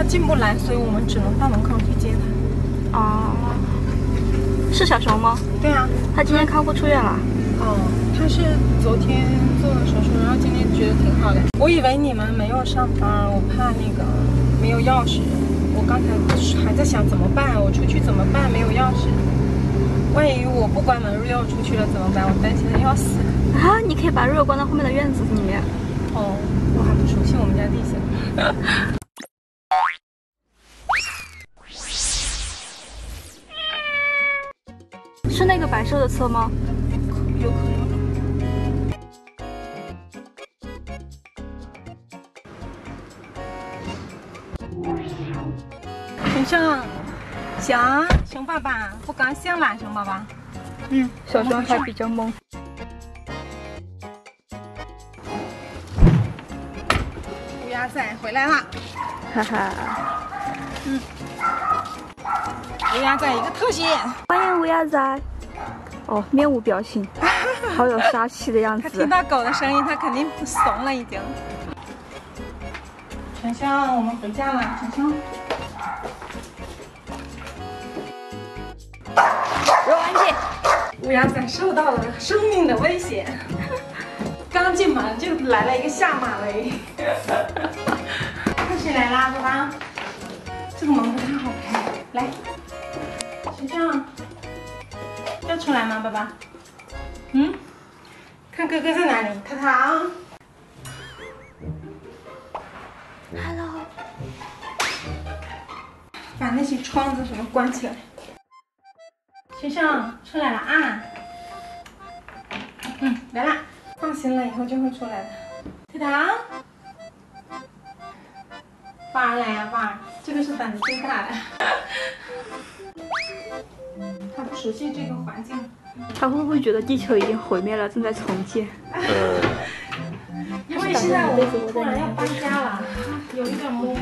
他进不来，所以我们只能到门口去接他。哦，是小熊吗？对啊，他今天康复出院了。哦，他是昨天做了手术，然后今天觉得挺好的。我以为你们没有上班，我怕那个没有钥匙。我刚才还在想怎么办，我出去怎么办？没有钥匙，万一我不关门，瑞欧出去了怎么办？我担心的要死。啊，你可以把瑞欧关到后面的院子里面。哦，我还不熟悉我们家地形。是那个白色的车吗？有可能。熊熊，熊爸爸不高兴了，熊爸爸。嗯，小熊还比较懵。乌鸦仔回来了，哈哈。嗯。乌鸦仔一个特写，欢迎乌鸦仔。哦，面无表情，好有杀气的样子。他听到狗的声音，他肯定不怂了已经。晨曦，我们回家了。晨曦，给我安静。乌鸦仔受到了生命的威胁，刚进门就来了一个下马威。看谁来啦，爸爸？这个门不太好开，来。学校要出来吗，爸爸？嗯，看哥哥在哪里？糖糖 ，Hello， 把那些窗子什么关起来。学校出来了啊！嗯，来啦，放心了，以后就会出来的。糖糖，宝儿来呀，宝儿，这个是胆子最大的。他不熟悉这个环境，他会不会觉得地球已经毁灭了，正在重建？因为现在我们突然要搬家了，有一点懵，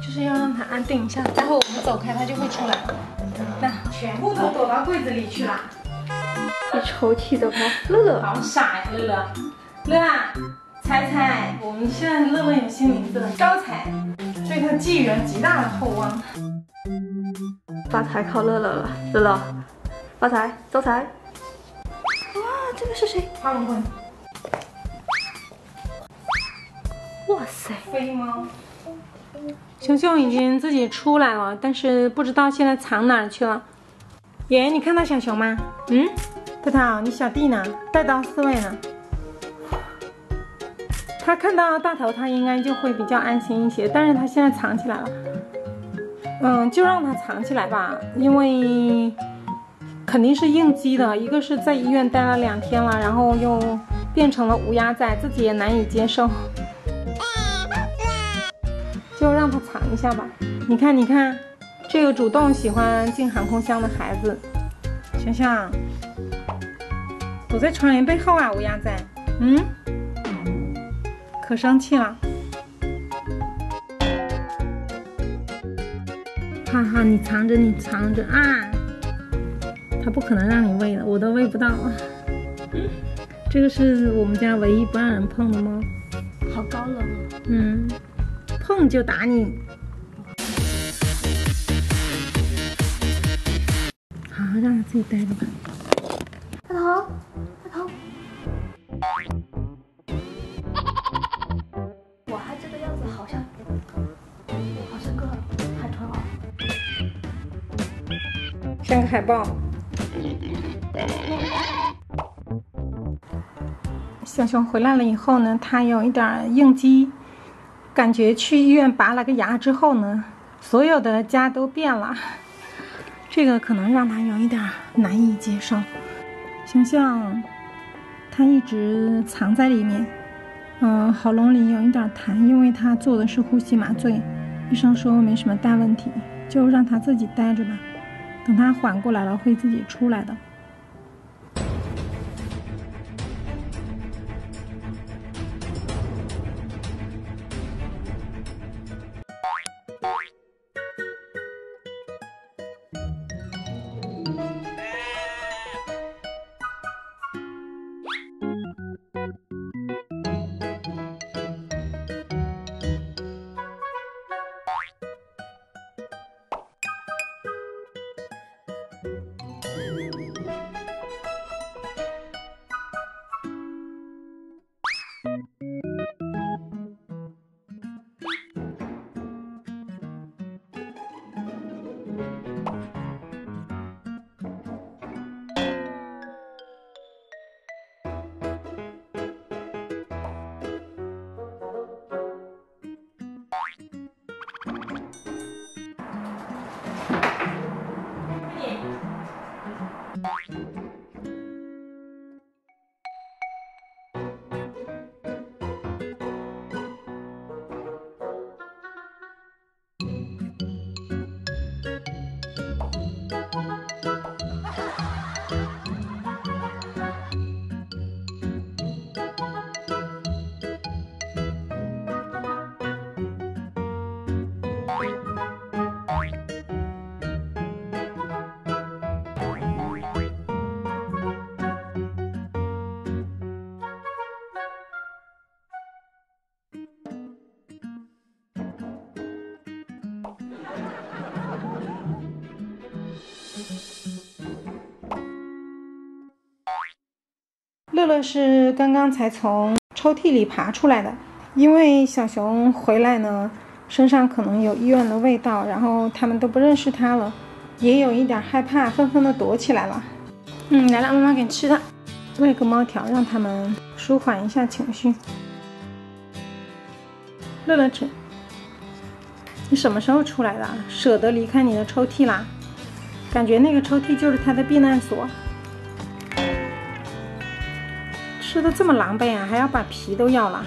就是要让他安定一下，待会我们走开，他就会出来。那全部都躲到柜子里去了。你抽屉的吗？乐乐，好傻呀，乐乐，乐啊，猜猜，我们现在乐乐有新名字了，招财，对他寄予了极大的厚望。发财靠乐乐了，乐乐，发财招财！哇，这个是谁？花纹棍。哇塞，飞猫。熊熊已经自己出来了，但是不知道现在藏哪去了。爷爷，你看到小熊吗？嗯，淘淘，你小弟呢？带刀四位呢？他看到大头，他应该就会比较安心一些，但是他现在藏起来了。嗯，就让它藏起来吧，因为肯定是应激的。一个是在医院待了2天了，然后又变成了乌鸦仔，自己也难以接受，就让它藏一下吧。你看，你看，这个主动喜欢进航空箱的孩子，想想躲在窗帘背后啊，乌鸦仔，嗯，可生气了。哈哈，你藏着，你藏着啊！它不可能让你喂的，我都喂不到啊。这个是我们家唯一不让人碰的猫，好高冷啊！嗯，碰就打你。好，让它自己待着吧。大头，大头。哇，它这个样子好像。像个海豹，小熊回来了以后呢，它有一点应激，感觉去医院拔了个牙之后呢，所有的家都变了，这个可能让它有一点难以接受。熊熊，它一直藏在里面，喉咙里有一点痰，因为它做的是呼吸麻醉，医生说没什么大问题，就让它自己待着吧。等它缓过来了，会自己出来的。乐乐是刚刚才从抽屉里爬出来的，因为小熊回来呢，身上可能有医院的味道，然后他们都不认识他了，也有一点害怕，纷纷的躲起来了。来了，妈妈给你吃的，喂个猫条，让他们舒缓一下情绪。乐乐吃，你什么时候出来的？舍得离开你的抽屉啦？感觉那个抽屉就是他的避难所。吃的这么狼狈啊，还要把皮都要了。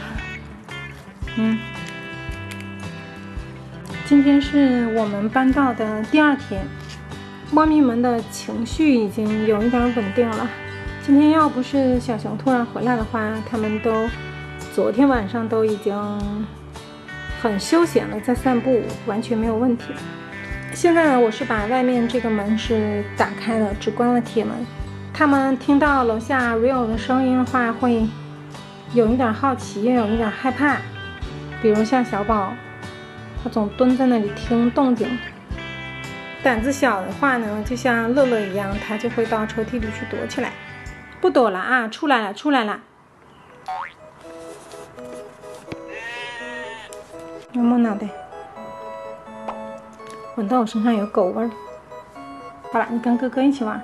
今天是我们搬到的第二天，猫咪们的情绪已经有一点稳定了。今天要不是小熊突然回来的话，他们都昨天晚上都已经很休闲了，在散步，完全没有问题。现在呢，我是把外面这个门是打开了，只关了铁门。他们听到楼下 Rio 的声音的话，会有一点好奇，也有一点害怕。比如像小宝，他总蹲在那里听动静。胆子小的话呢，就像乐乐一样，他就会到抽屉里去躲起来。不躲了啊，出来了，出来了！摸摸脑袋，闻到我身上有狗味儿。好了，你跟哥哥一起玩。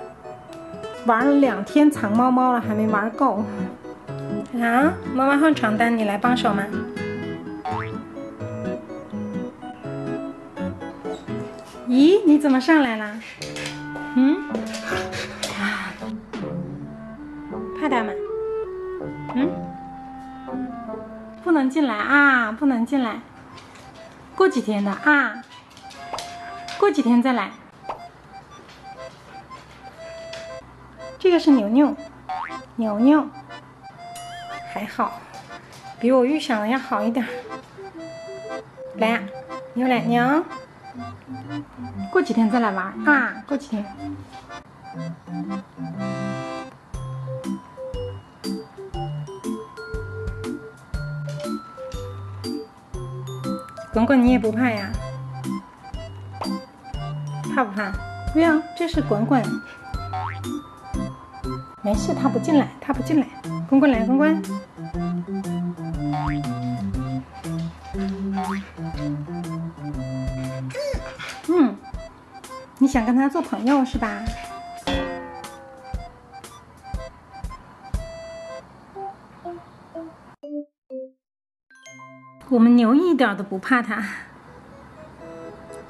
玩了2天藏猫猫了，还没玩够啊！妈妈换床单，你来帮手吗？咦，你怎么上来啦？怕他们？不能进来啊！不能进来。过几天的啊？过几天再来。这个是牛牛，牛牛还好，比我预想的要好一点。来呀，牛奶牛，过几天再来玩啊！过几天。滚滚，你也不怕呀？怕不怕？对呀，这是滚滚。没事，他不进来，他不进来。滚滚来，滚滚！你想跟他做朋友是吧？我们牛一点都不怕他，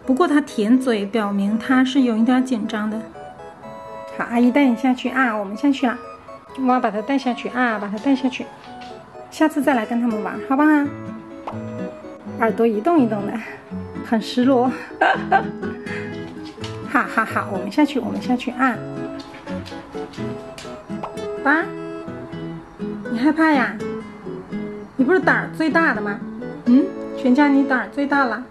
不过他舔嘴，表明他是有一点紧张的。好，阿姨带你下去啊，我们下去了，我要把它带下去啊，把它带下去，下次再来跟他们玩，好不好？耳朵一动一动的，很失落，哈哈哈！我们下去，我们下去啊！爸，你害怕呀？你不是胆儿最大的吗？全家你胆儿最大了。